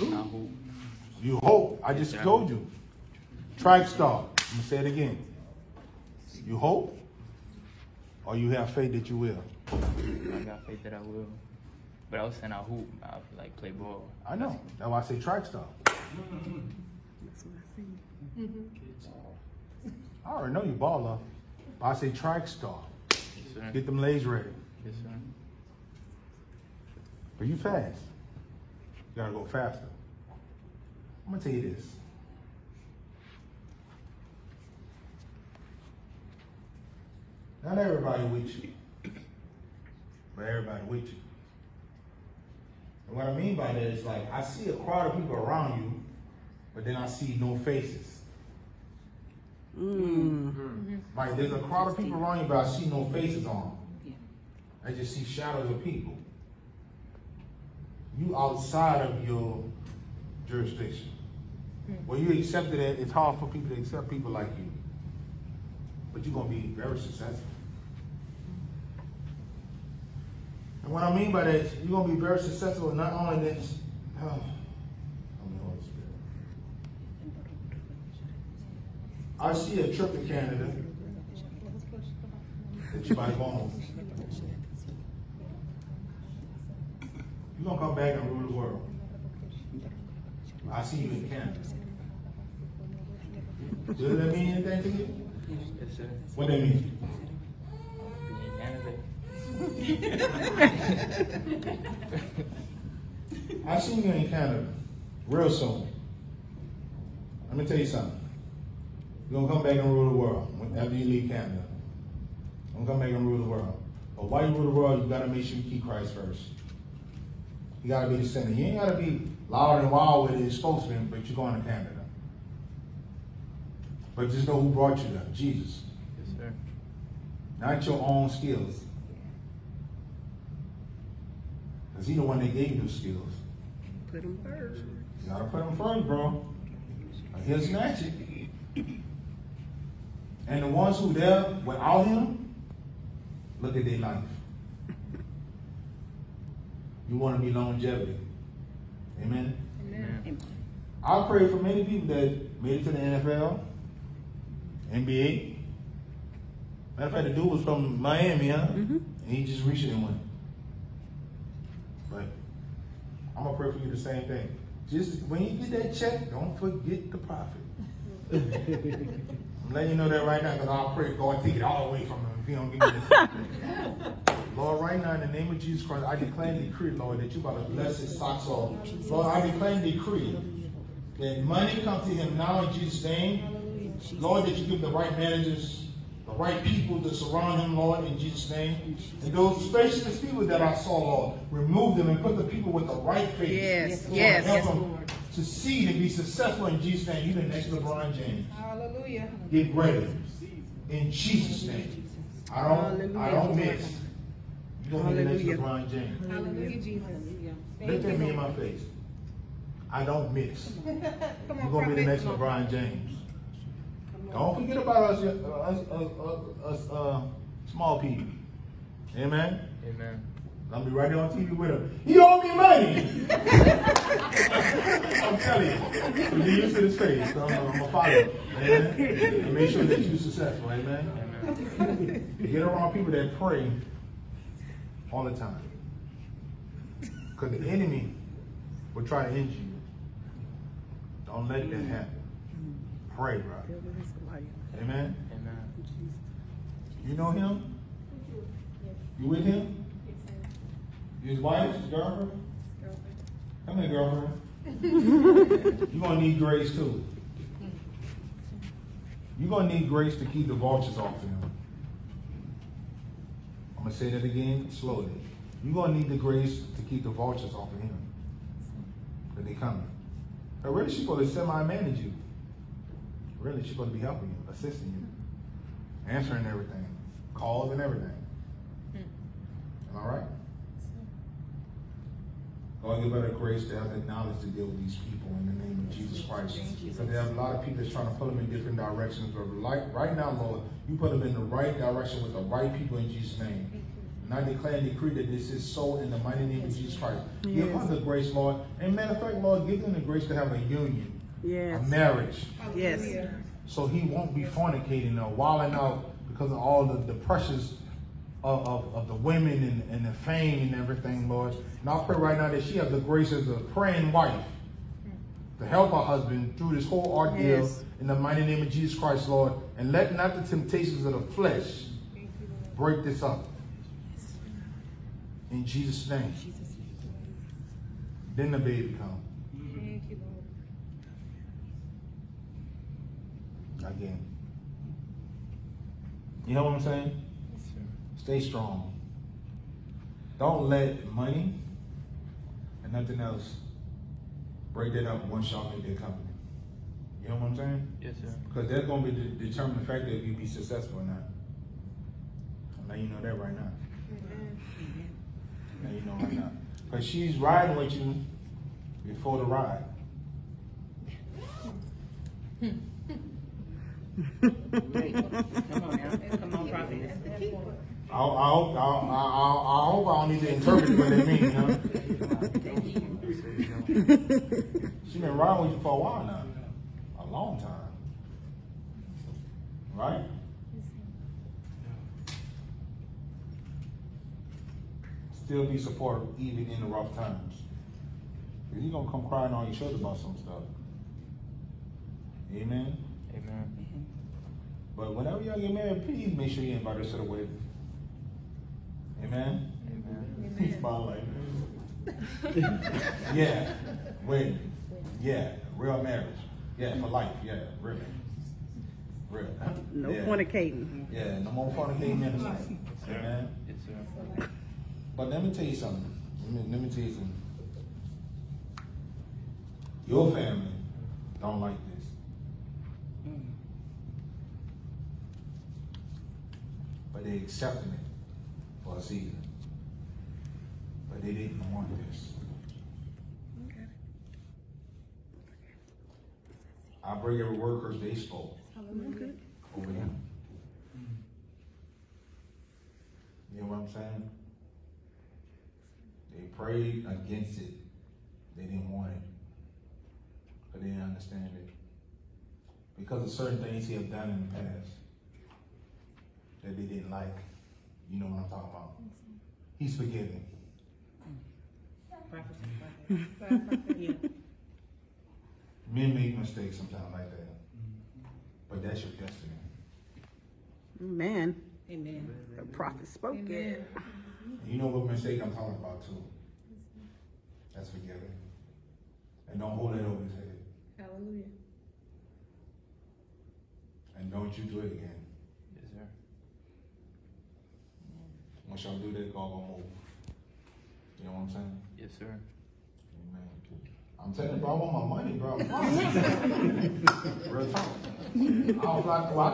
Ooh. You hope. I just told you. Tribe Star. I'm going to say it again. You hope? Or you have faith that you will? I got faith that I will. But I was saying I hoop. I like play ball. I know. That's why I say Tribe Star. That's what I see. I already know you baller. But I say Tribe Star. Yes, sir. Get them legs ready. Yes, sir. But you fast. You gotta go faster. I'm gonna tell you this. Not everybody with you, but everybody with you. And what I mean by that is like, I see a crowd of people around you, but then I see no faces. Mm-hmm. Like there's a crowd of people around you, but I see no faces on them. Yeah. I just see shadows of people. You outside of your jurisdiction. Mm-hmm. Well, you accepted it. It's hard for people to accept people like you. But you're going to be very successful. And what I mean by that is you're going to be very successful, and not only that, I see a trip to Canada that you might want. You're going to come back and rule the world. I see you in Canada. Does that mean anything to you? Yes, sir. What that mean? Being in Canada. I seen you in Canada real soon. Let me tell you something. You're gonna come back and rule the world after you leave Canada. I'm gonna come back and rule the world. But while you rule the world, you gotta make sure you keep Christ first. You gotta be the center. You ain't gotta be loud and wild with his spokesman, but you're going to Canada. But just know who brought you there, Jesus. Yes, sir. Not your own skills. Because he's the one that gave you the skills. Put him first. You gotta put him first, bro. He'll snatch it. And the ones who there without him, look at their life. You want to be longevity. Amen? Amen. Amen. I pray for many people that made it to the NFL. NBA. Matter of fact, the dude was from Miami, huh? Mm-hmm. And he just reached it and went. But I'm going to pray for you the same thing. Just when you get that check, don't forget the profit. I'm letting you know that right now, because I'll pray God take it all away from him if he don't give me this. Lord, right now in the name of Jesus Christ, I declare and decree, Lord, that you about to bless his socks off. Lord, I declare and decree that money comes to him now in Jesus' name. Lord, that you give the right managers, the right people to surround him, Lord, in Jesus' name. And those specialist people that I saw, Lord, remove them and put the people with the right faith. Yes, Lord, yes, help them Lord. Succeed and be successful in Jesus' name. You're the next LeBron James. Hallelujah. Get ready in Jesus' name. I don't miss. You're going to be the next LeBron James. Hallelujah, Jesus. Look at me in my face. I don't miss. Come on, you're going to be the next LeBron James. Don't forget about us small people. Amen? Amen. I'm going to be right there on TV with him. He owed me money! I'm telling you. Believe it to his face. So I'm going to follow him. Amen? And make sure that you're successful. Amen? Amen. You get around people that pray all the time. Because the enemy will try to injure you. Don't let that happen. Pray, bro. Amen? Amen. You know him? You with him? His wife? His girlfriend? Come here, girlfriend. You're going to need grace, too. You're going to need grace to keep the vultures off of him. I'm going to say that again slowly. You're going to need the grace to keep the vultures off of him. Because they're coming. Now, really, she's going to semi-manage you. Really, she's going to be helping you, assisting you, answering everything, calls and everything. Am I right? God, give her the grace to have that knowledge to deal with these people in the name of Jesus Christ. Because there are a lot of people that's trying to put them in different directions. But right now, Lord, you put them in the right direction with the right people in Jesus' name. And I declare and decree that this is so in the mighty name of Jesus Christ. Yes. Give us the grace, Lord. And matter of fact, Lord, give them the grace to have a union, yes, a marriage. Yes. So he won't be fornicating or wilding out because of all the pressures of the women and the fame and everything, Lord. And I pray right now that she has the grace as a praying wife to help her husband through this whole ordeal, yes, in the mighty name of Jesus Christ, Lord. And let not the temptations of the flesh break this up. In Jesus' name. Then the baby comes. Again. You know what I'm saying? Yes, sir. Stay strong. Don't let money and nothing else break that up once y'all make that company. You know what I'm saying? Yes, sir. Because that's going to be the determining factor if you be successful or not. I'm letting you know that right now. Now you know right now. Because she's riding with you before the ride. Come on, Prophet. I hope I don't need to interpret what they mean, huh? She's been riding with you for a while now. A long time. Right? Still be supportive even in the rough times. Because you're going to come crying on your shoulder about some stuff. Amen? Amen. But whenever y'all get married, please make sure you invite us to the wedding. Amen? Amen. He's smiling like that. Yeah. Wedding. Yeah. Real marriage. Yeah, for life. Yeah. Real. Real. No, yeah, fornicating. Yeah, no more fornicating ministry. Amen? Yes, sir. But let me tell you something. Let me tell you something. Your family don't like this. They accepted it for a season, but they didn't want this. Okay. I break every word because they spoke over him. You know what I'm saying? They prayed against it. They didn't want it, but they didn't understand it because of certain things he had done in the past that they didn't like. You know what I'm talking about. He's forgiving. Men make mistakes sometimes like that. But that's your destiny. Amen. Amen. The prophet spoke it. You know what mistake I'm talking about too. That's forgiving. And don't hold it over his head. Hallelujah. And don't you do it again. Once y'all do that, God gonna move. You know what I'm saying? Yes, sir. Amen. I'm telling you, bro, I want my money, bro. Real talk.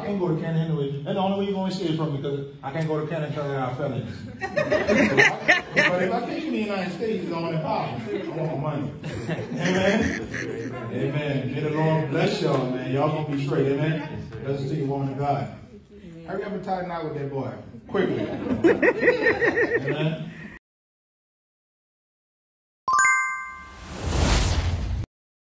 I can't go to Canada anyway. That's the only way you're gonna see it from me, because I can't go to Canada because I got felonies. But if I think in the United States, it's only problem. I want my money. Amen. Amen. May the Lord bless y'all, man. Y'all gonna be straight, amen. Bless you to you, woman of God. Hurry up and tighten out with that boy. Quickly. Amen.